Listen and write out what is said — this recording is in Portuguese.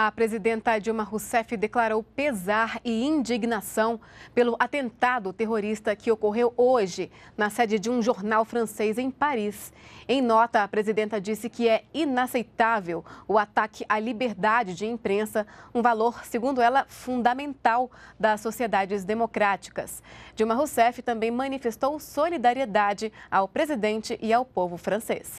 A presidenta Dilma Rousseff declarou pesar e indignação pelo atentado terrorista que ocorreu hoje na sede de um jornal francês em Paris. Em nota, a presidenta disse que é inaceitável o ataque à liberdade de imprensa, um valor, segundo ela, fundamental das sociedades democráticas. Dilma Rousseff também manifestou solidariedade ao presidente e ao povo francês.